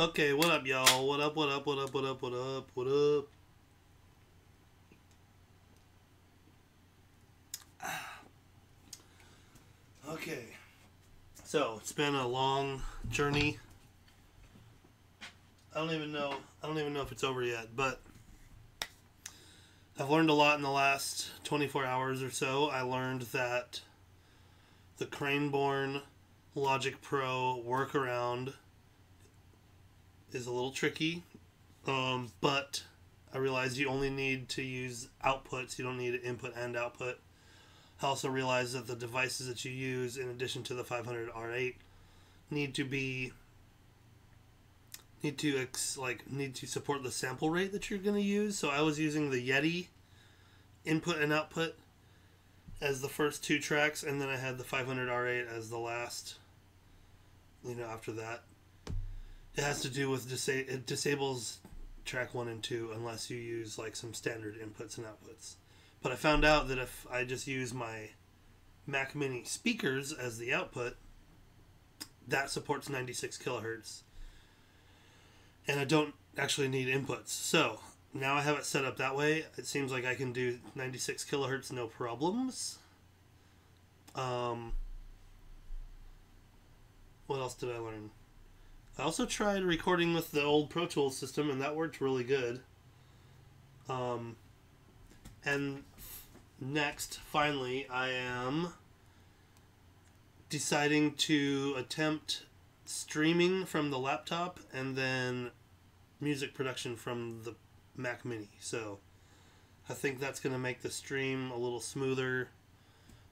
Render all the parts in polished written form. Okay, what up, y'all? What up, what up, what up, what up, what up, what up? Okay, so it's been a long journey. I don't even know if it's over yet, but I've learned a lot in the last 24 hours or so. I learned that the Cranborne Logic Pro workaround is a little tricky, but I realized you only need to use outputs. You don't need input and output. I also realized that the devices that you use, in addition to the 500 R8, need to support the sample rate that you're going to use. So I was using the Yeti input and output as the first two tracks, and then I had the 500 R8 as the last. You know, after that, it has to do with it disables track 1 and 2 unless you use like some standard inputs and outputs. But I found out that if I just use my Mac Mini speakers as the output, that supports 96 kilohertz. And I don't actually need inputs. So now I have it set up that way. It seems like I can do 96 kilohertz, no problems. What else did I learn? I also tried recording with the old Pro Tools system, and that worked really good. And next, finally, I am deciding to attempt streaming from the laptop and then music production from the Mac Mini. So I think that's going to make the stream a little smoother,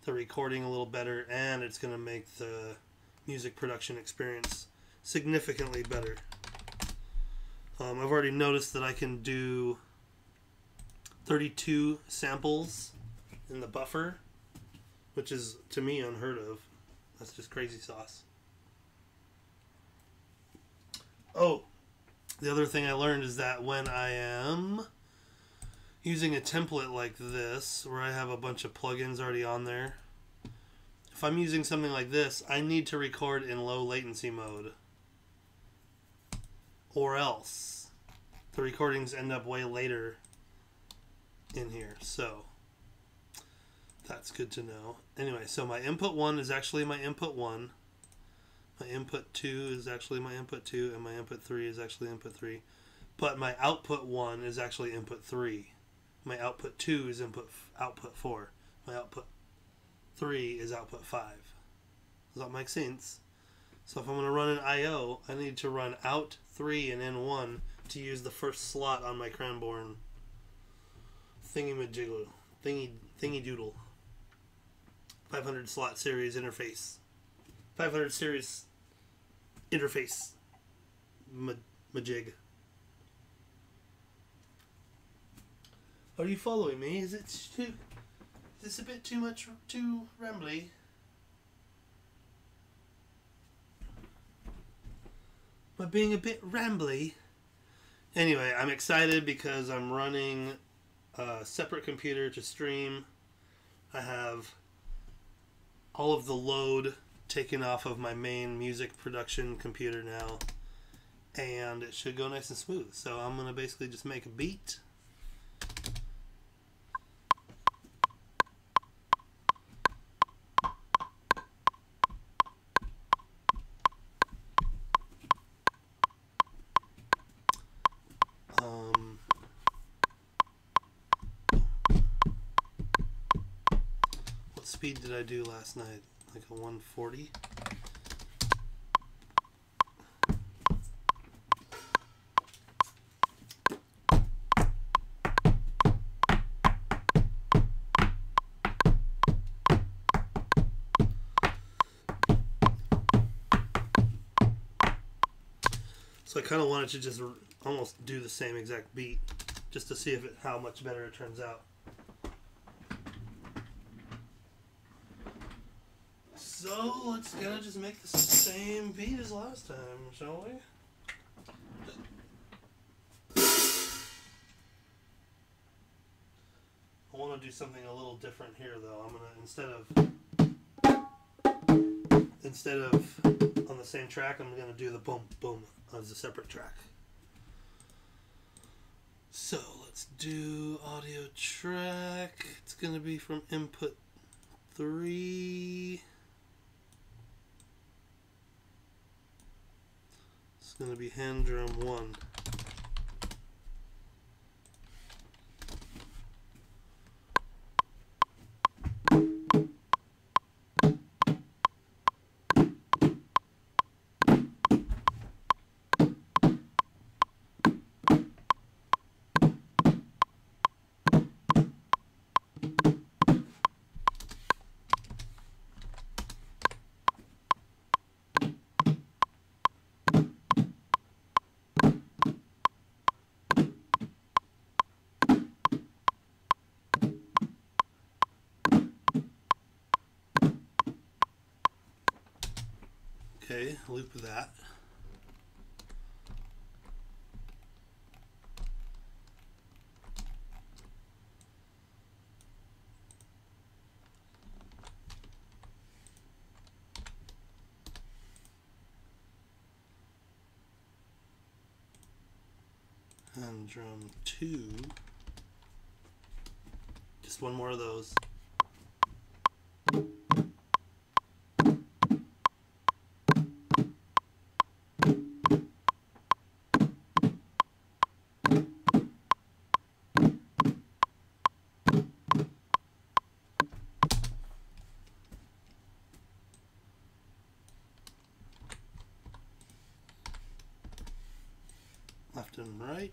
the recording a little better, and it's going to make the music production experience significantly better. I've already noticed that I can do 32 samples in the buffer, which is, to me, unheard of. That's just crazy sauce. Oh, the other thing I learned is that when I am using a template like this, where I have a bunch of plugins already on there, if I'm using something like this, I need to record in low latency mode, or else the recordings end up way later in here. So that's good to know. Anyway, so my input 1 is actually my input 1. My input 2 is actually my input 2, and my input 3 is actually input 3. But my output 1 is actually input 3. My output 2 is output 4. My output 3 is output 5. Does that make sense? So if I'm going to run an I.O., I need to run out 3 and in 1 to use the first slot on my Cranborne thingy doodle 500 slot series interface. 500 series interface majig. Are you following me? Is this a bit too much, too rambly? Am I being a bit rambly? Anyway, I'm excited because I'm running a separate computer to stream. I have all of the load taken off of my main music production computer now, and it should go nice and smooth. So I'm gonna basically just make a beat, what speed did I do last night? Like a 140. So I kind of wanted to just almost do the same exact beat just to see if how much better it turns out. So let's kind of just make the same beat as last time, shall we? I want to do something a little different here, though. I'm gonna instead of on the same track, I'm going to do the boom, boom as a separate track. So let's do audio track. It's going to be from input 3. It's going to be hand drum 1. Okay, loop that. And drum 2. Just one more of those. Left and right.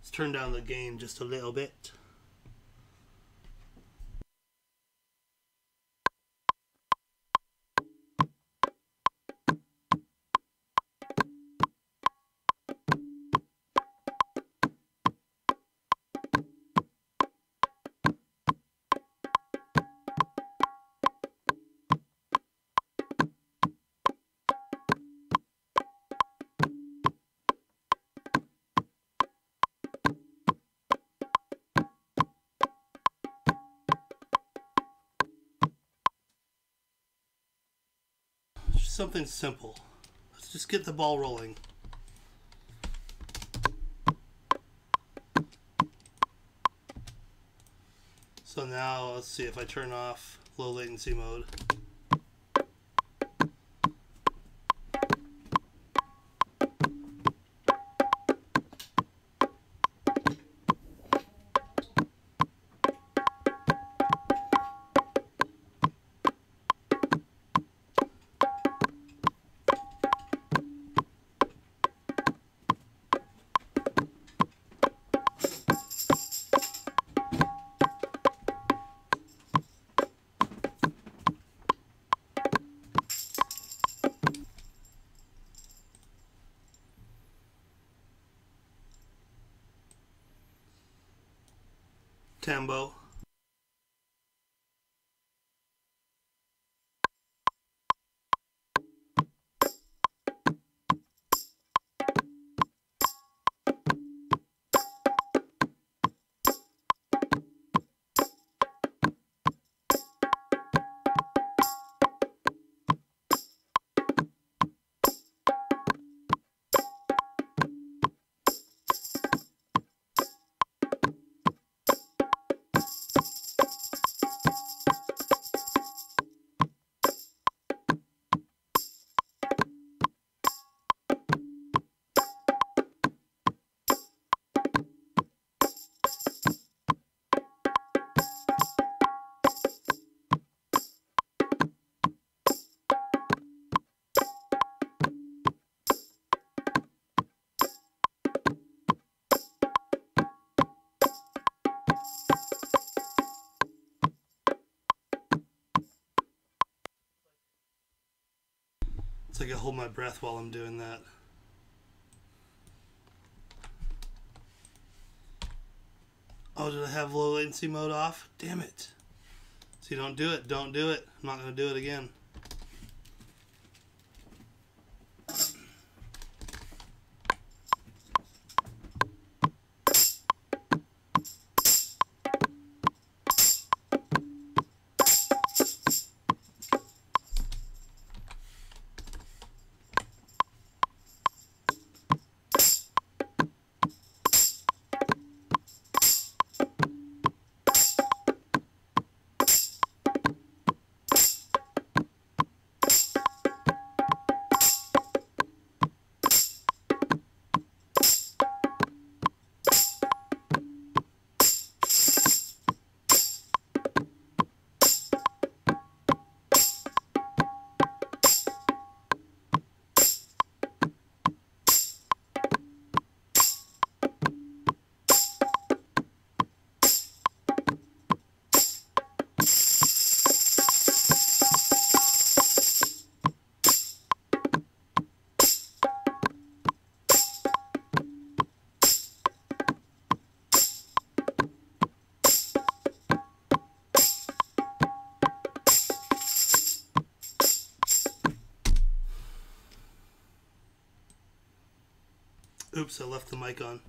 Let's turn down the gain just a little bit. Something simple. Let's just get the ball rolling. So now let's see if I turn off low latency mode. Tambo. It's like I hold my breath while I'm doing that. Oh, did I have low latency mode off? Damn it. See, don't do it. Don't do it. I'm not going to do it again. Oops, I left the mic on.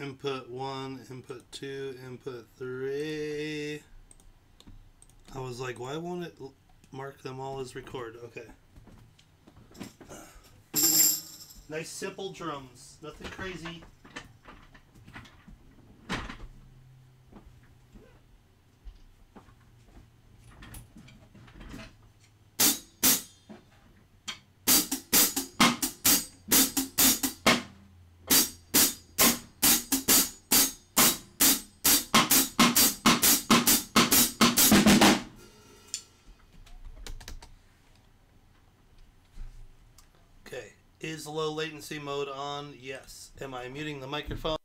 Input 1, input 2, input 3. I was like, why won't it mark them all as record? Okay. Nice simple drums. Nothing crazy. Is low latency mode on? Yes. Am I muting the microphone?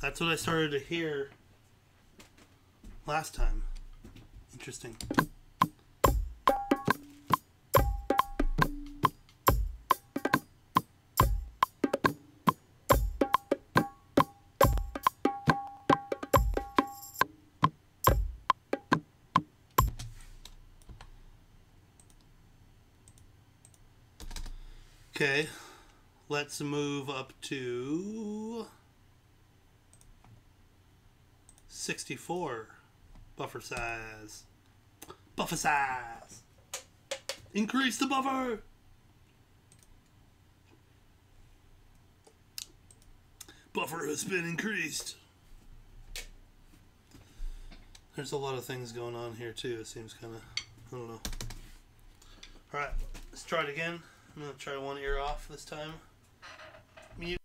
That's what I started to hear last time. Interesting. Okay, let's move up to 64 buffer size. Buffer size! Increase the buffer! Buffer has been increased. There's a lot of things going on here too. It seems kind of, I don't know. Alright, let's try it again. I'm going to try one ear off this time. Mute.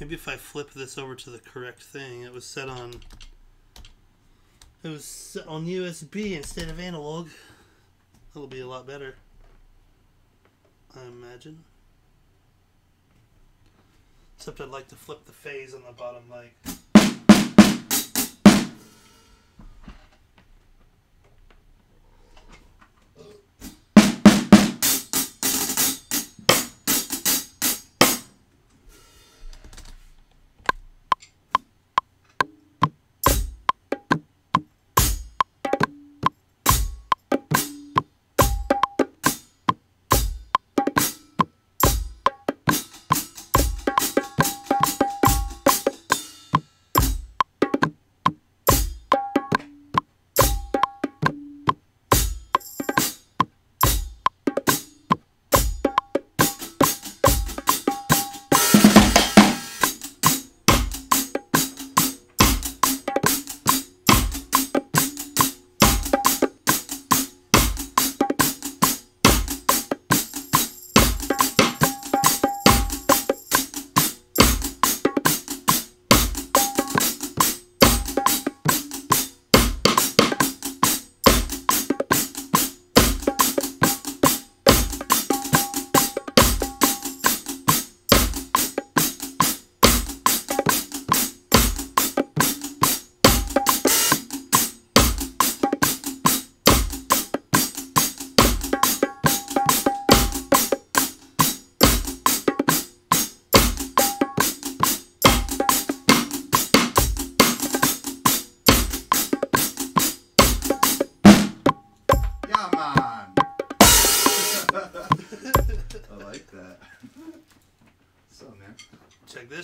Maybe if I flip this over to the correct thing, it was set on. It was set on USB instead of analog. That'll be a lot better, I imagine. Except I'd like to flip the phase on the bottom, like.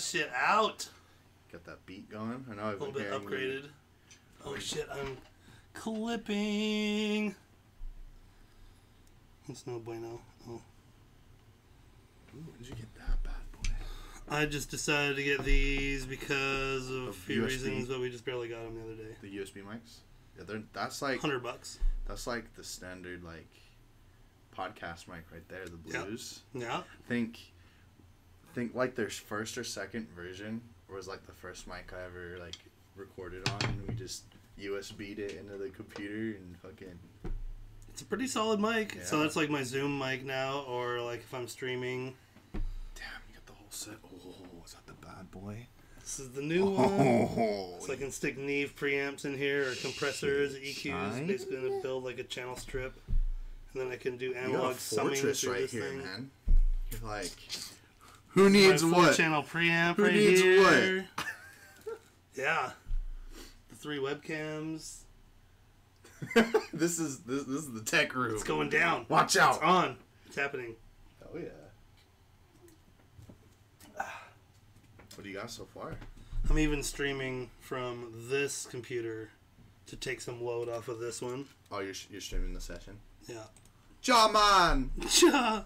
Shit out. Got that beat going. I know I've been hearing a little bit upgraded. Oh shit, I'm clipping. It's no bueno. Oh. Ooh, where'd you get that bad boy? I just decided to get these because of a few reasons, but we just barely got them the other day. The USB mics? Yeah, they're, that's like $100. That's like the standard like podcast mic right there, the Blues. Yeah. Yeah. I think like their first or second version was like the first mic I ever like recorded on, and we just USB'd it into the computer and fucking. It's a pretty solid mic. Yeah. So that's like my Zoom mic now, or like if I'm streaming. Damn, you got the whole set. Oh, is that the bad boy? This is the new one. So I can stick Neve preamps in here, or compressors, EQs. Basically, I'm gonna build like a channel strip, and then I can do analog summing through this thing. Man. You're like. Who needs what? Channel preamp right here. Who needs what? Yeah, the 3 webcams. This is the tech room. It's going down. Watch out! It's on. It's happening. Oh Oh yeah. What do you got so far? I'm even streaming from this computer to take some load off of this one. Oh, you're streaming the session? Yeah. Ja man! Ja!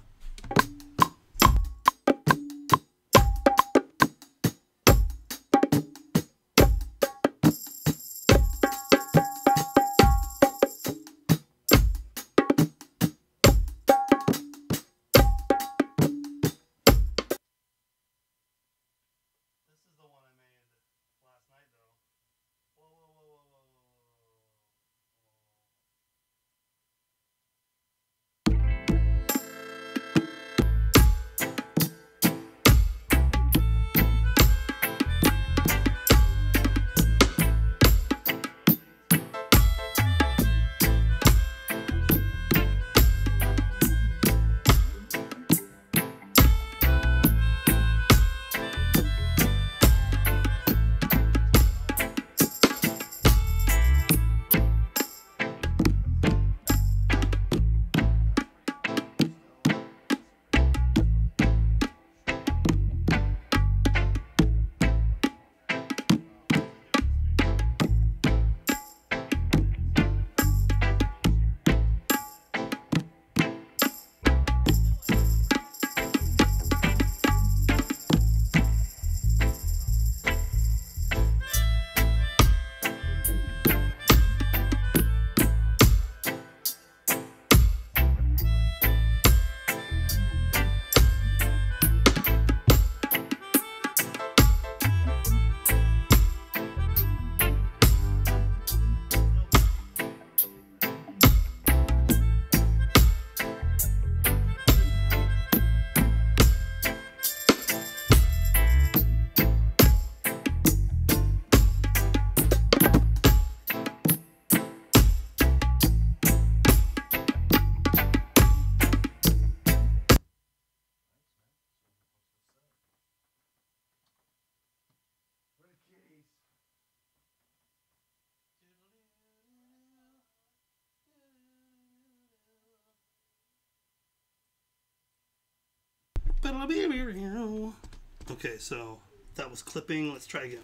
Okay, so that was clipping. Let's try again.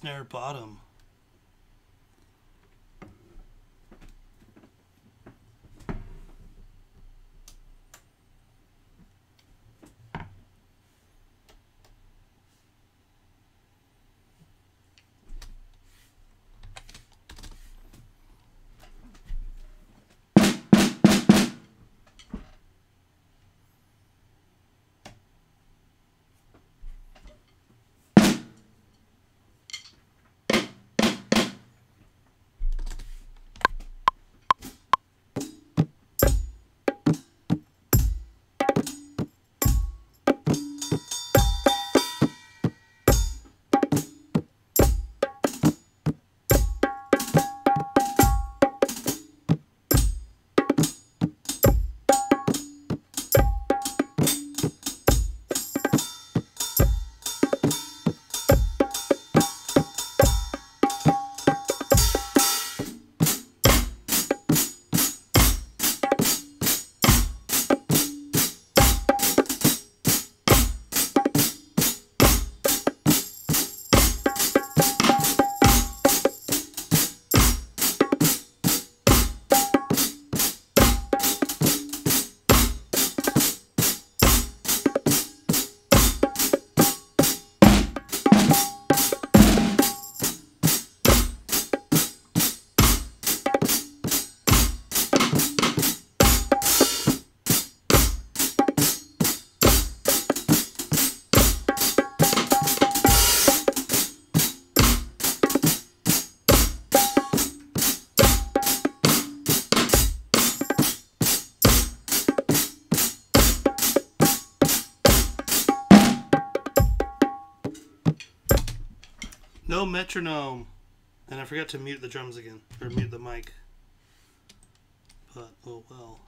Snare bottom. No metronome. And I forgot to mute the drums again, or mute the mic. But, oh well.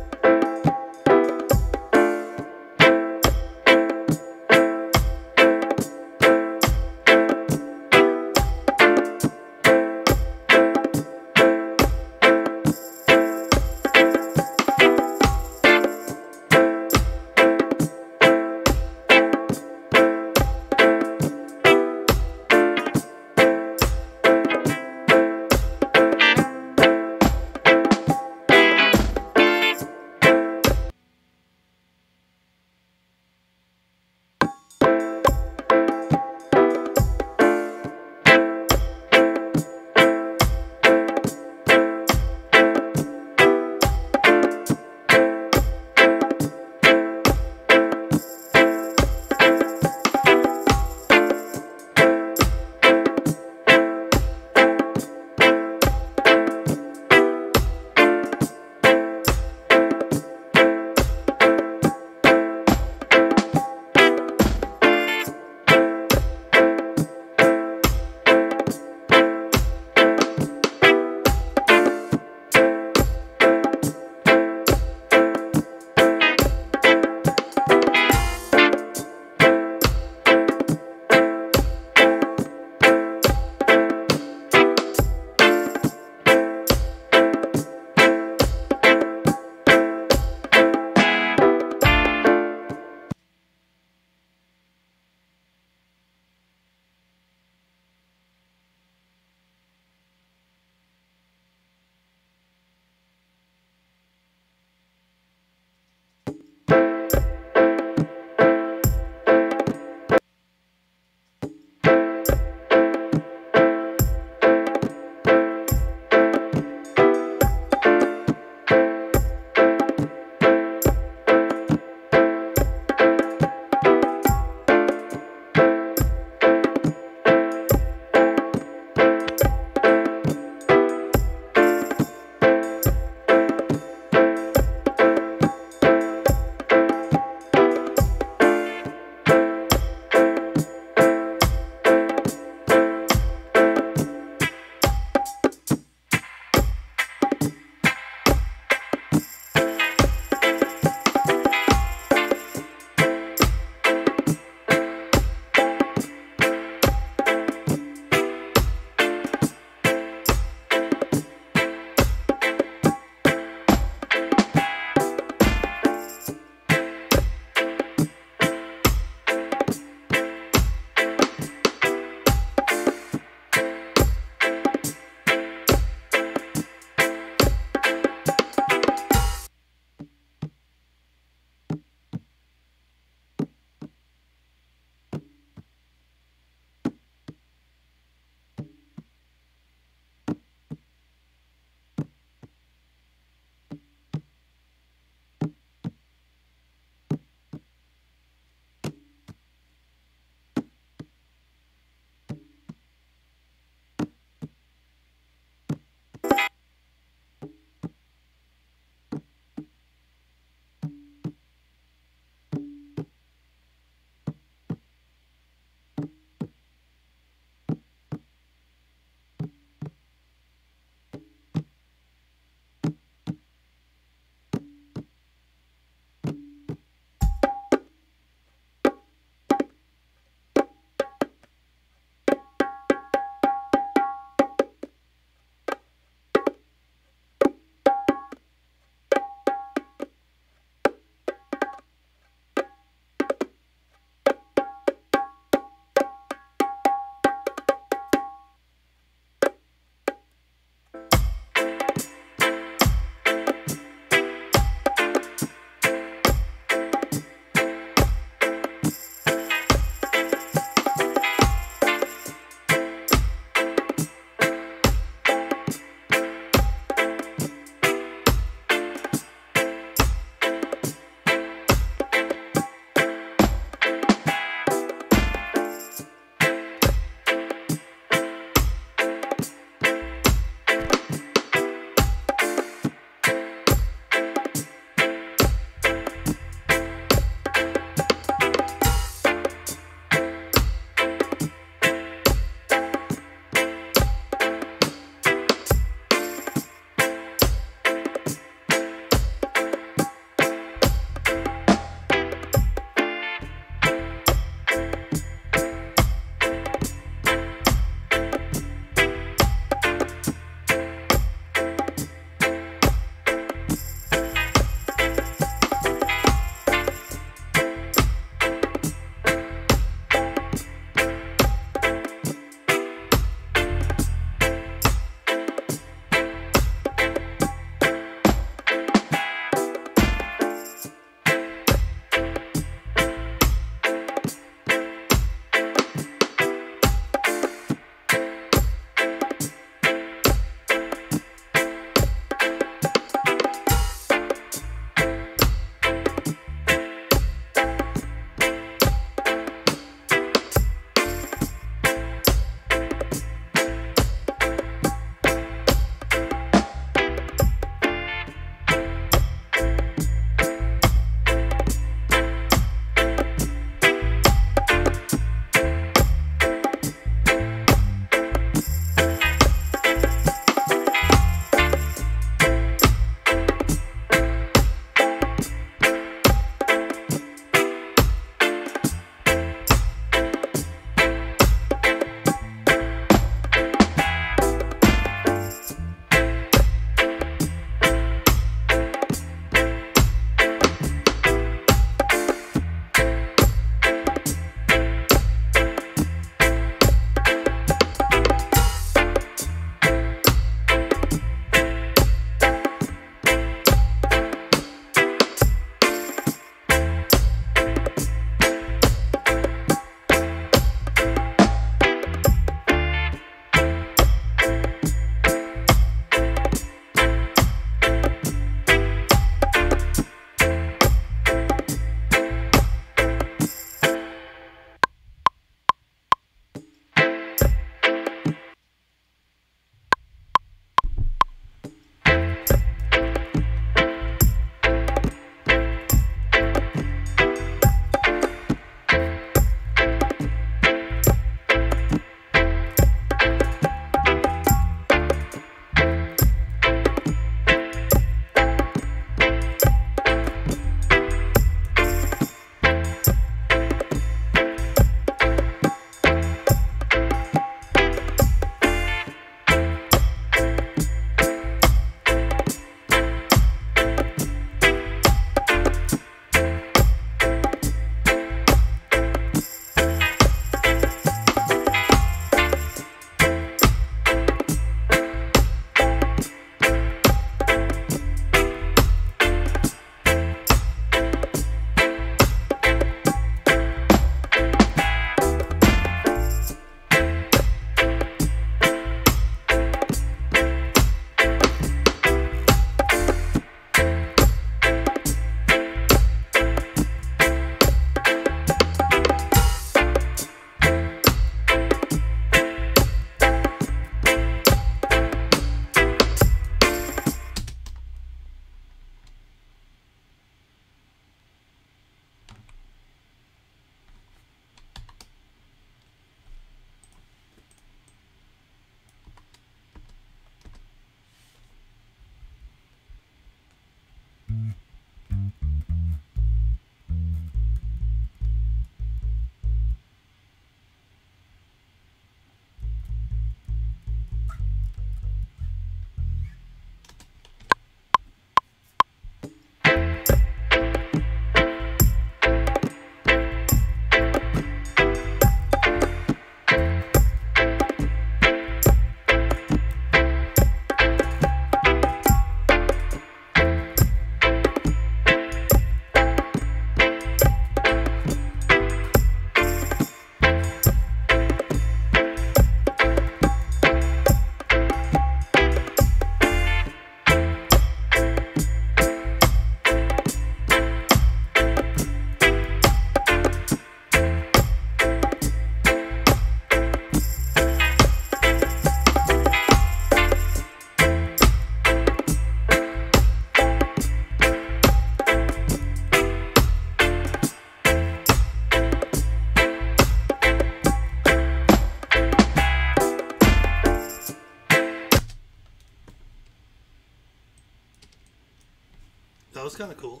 was kind of cool.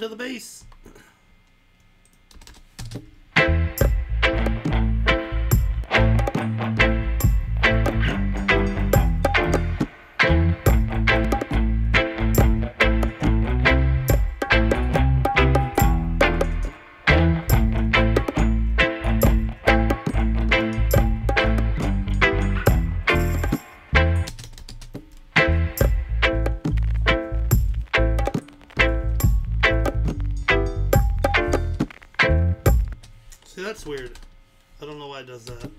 To the bass. That's weird. I don't know why it does that.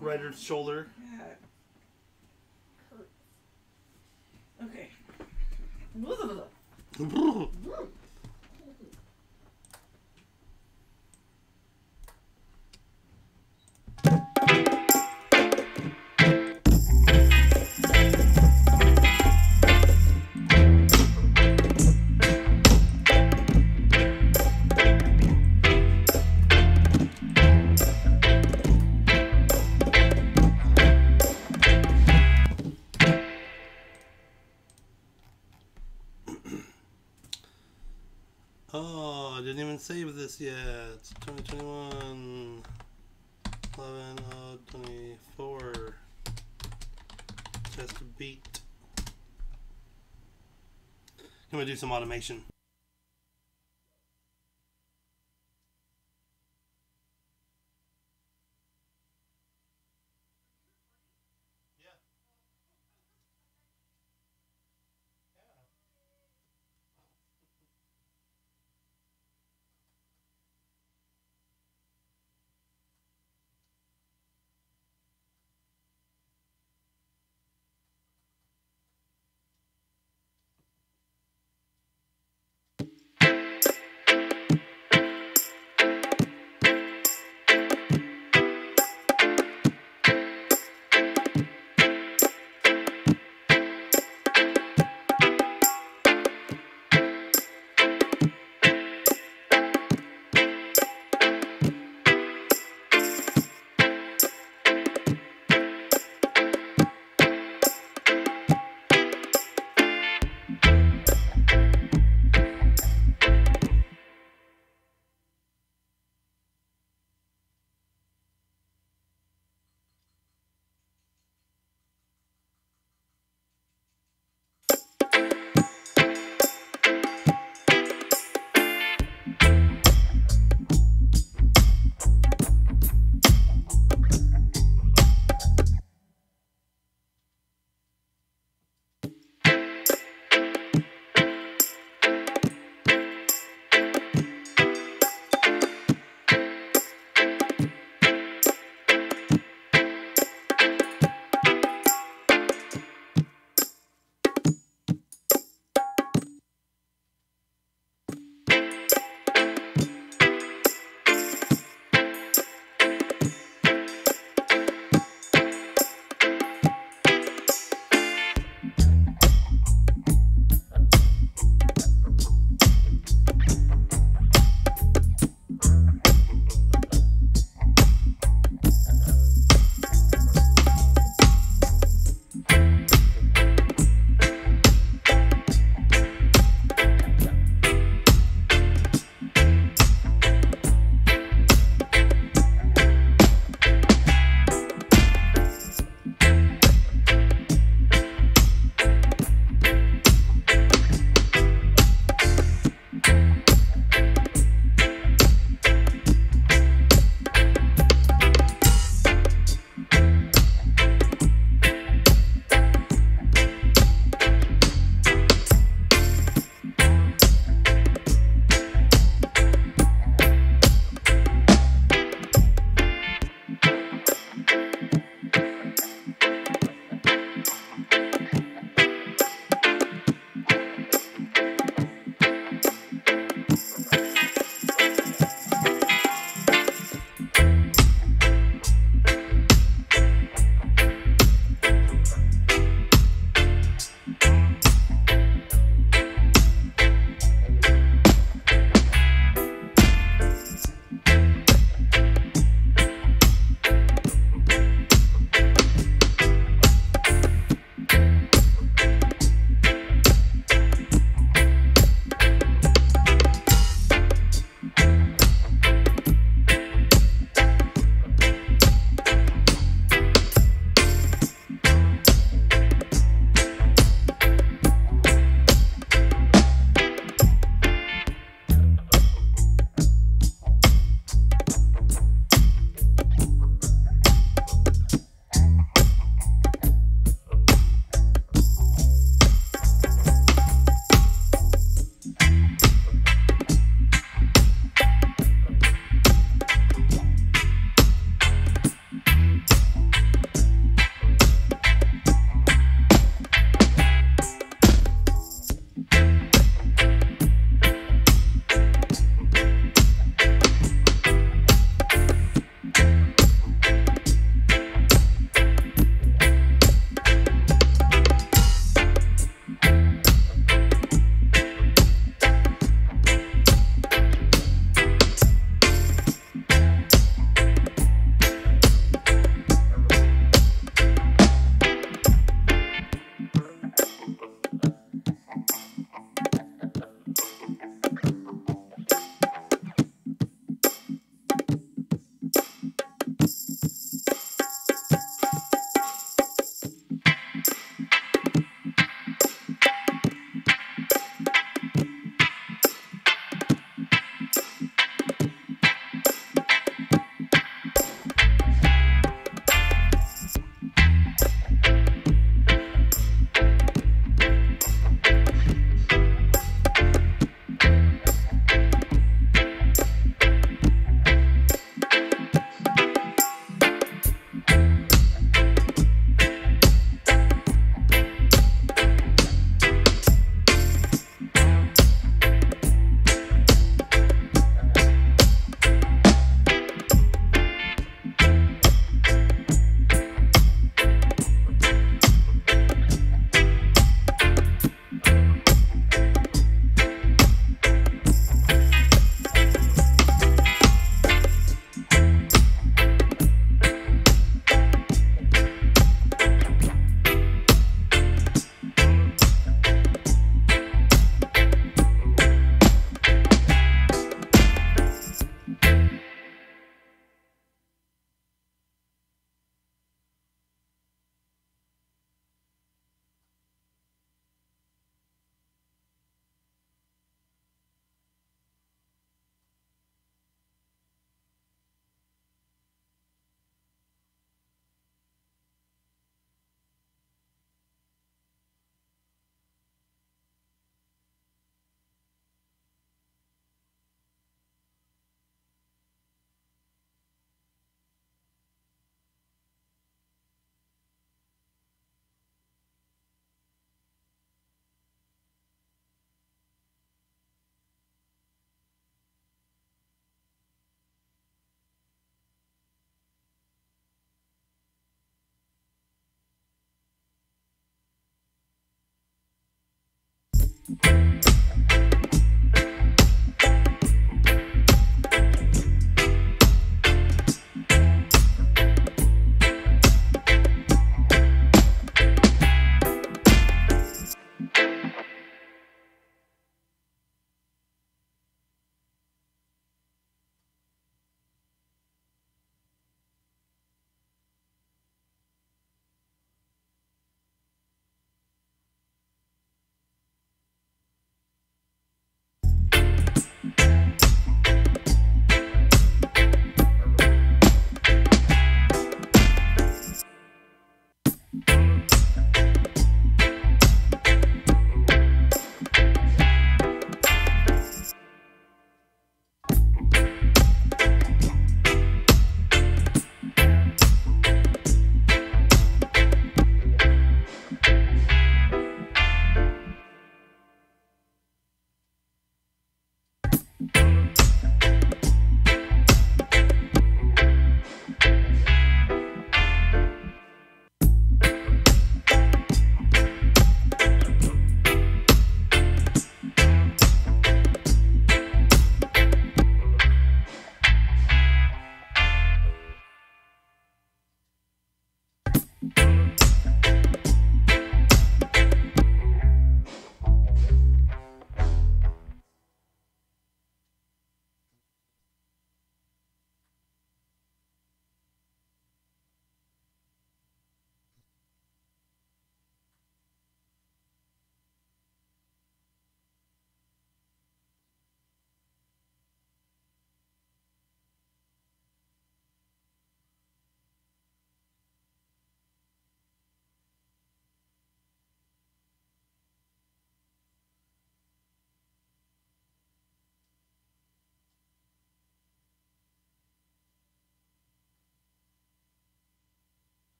right shoulder. Yeah. Hurts. Okay. Oh, I didn't even save this yet. 2021 11/0/24. Just a beat. I'm gonna do some automation.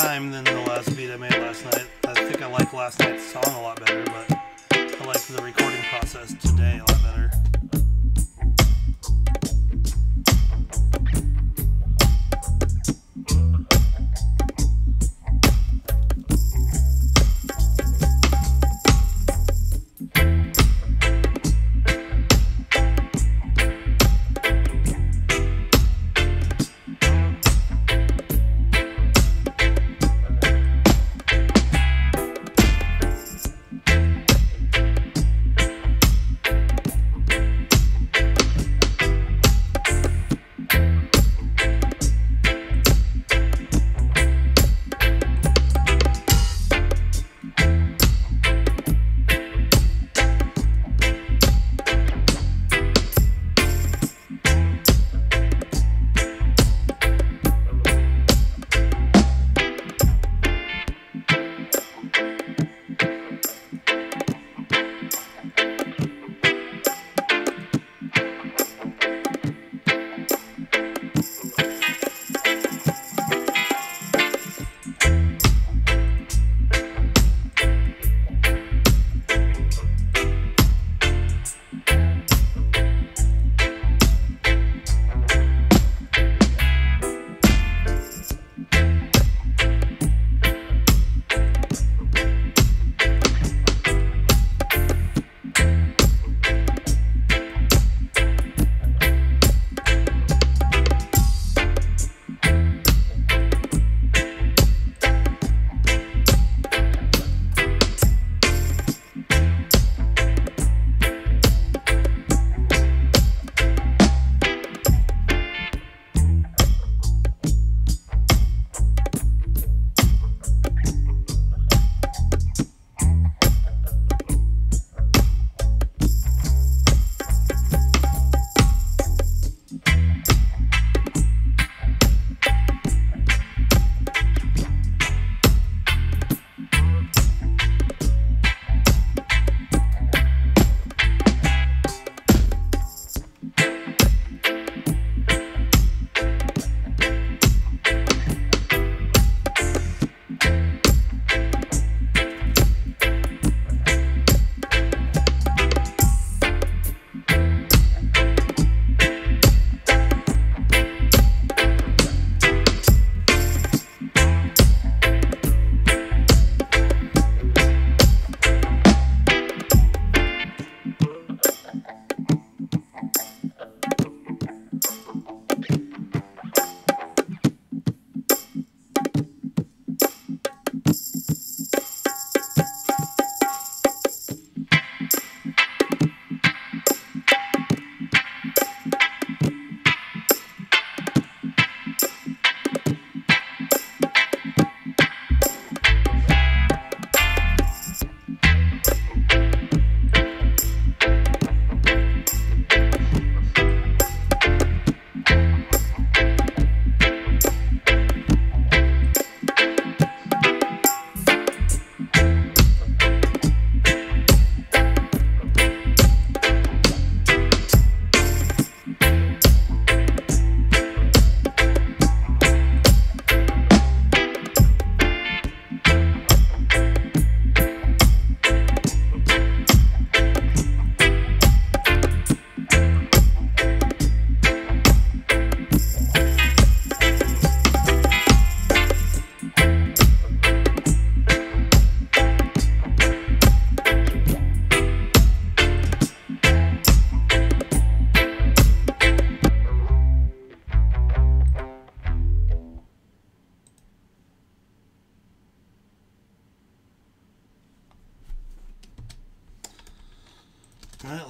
time than the last beat I made last night. I think I like last night's song a lot better, but I like the recording process today a lot better.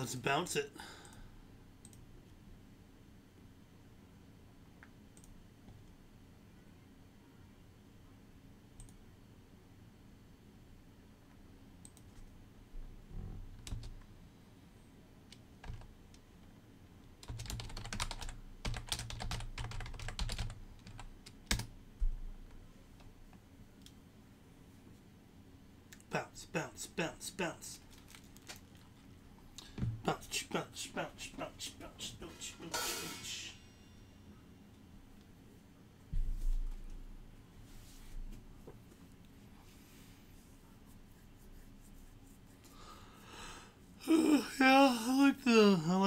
Let's bounce it. Bounce, bounce, bounce, bounce. Bounce, bounce, bounce, bounce, bounce, bounce, bounce.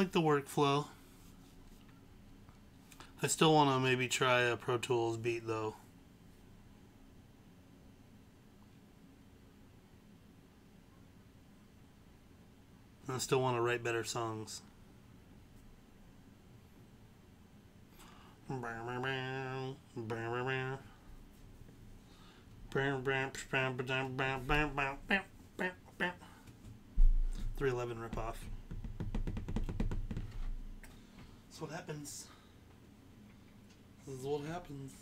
like the workflow. I still want to maybe try a Pro Tools beat though. I still want to write better songs. $311 ripoff. That's what happens. This is what happens.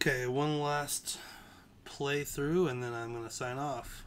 Okay, one last playthrough and then I'm going to sign off.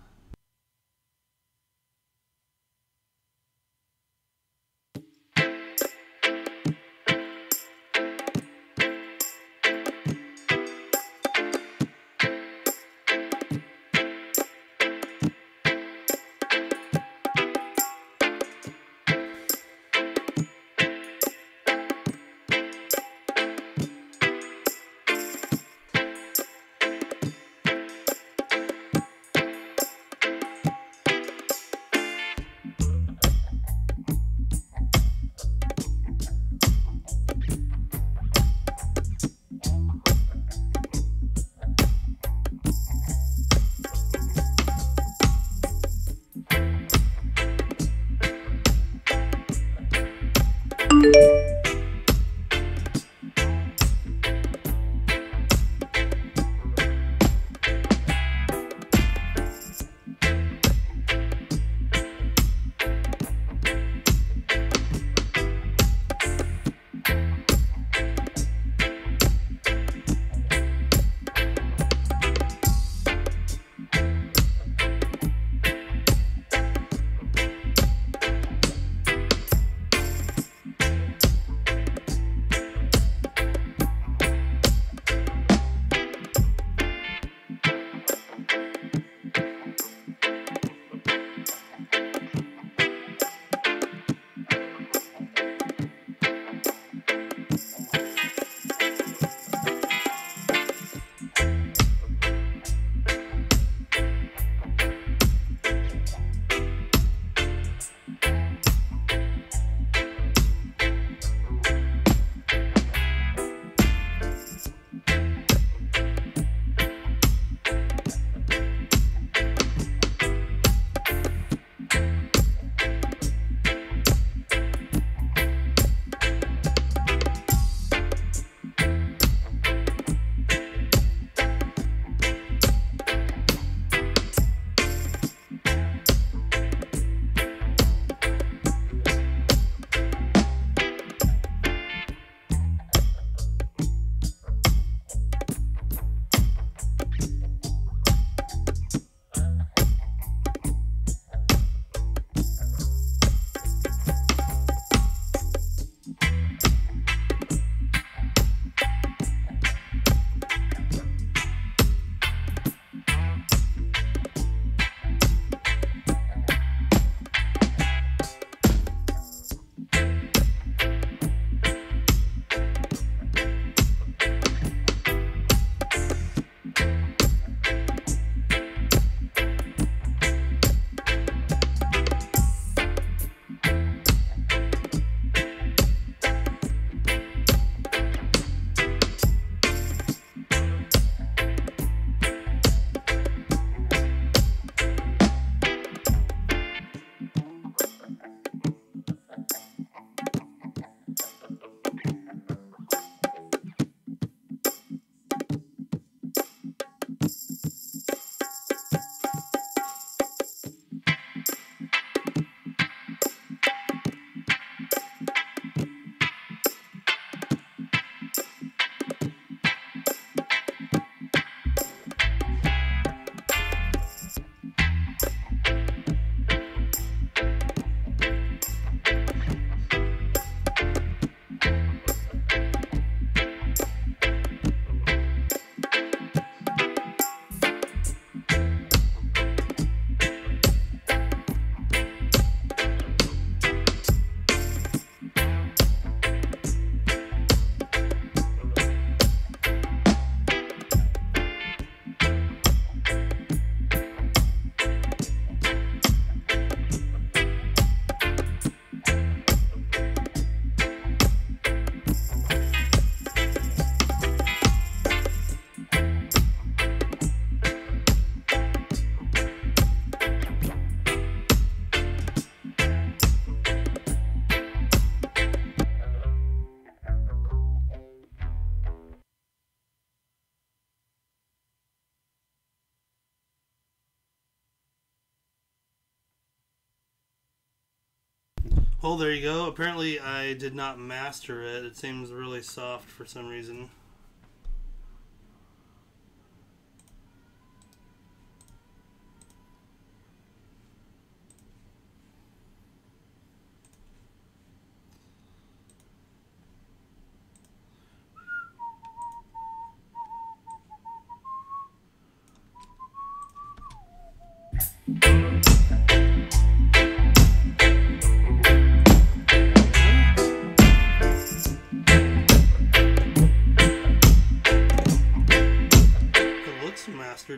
Well, there you go. Apparently I did not master it. It seems really soft for some reason.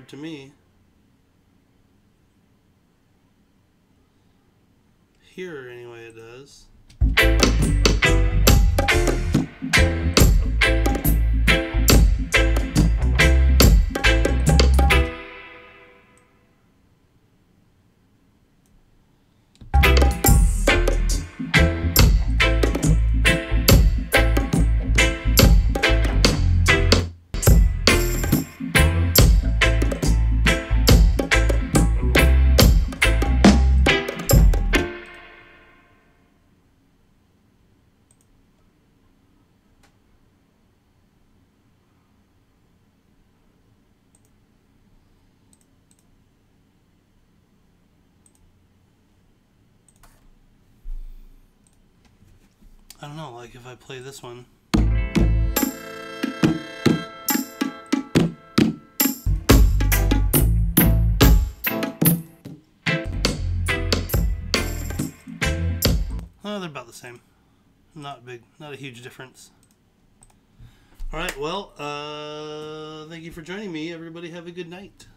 To me, here anyway, it does. I don't know, like if I play this one. Oh, they're about the same. Not big, not a huge difference. All right, well, thank you for joining me. Everybody have a good night.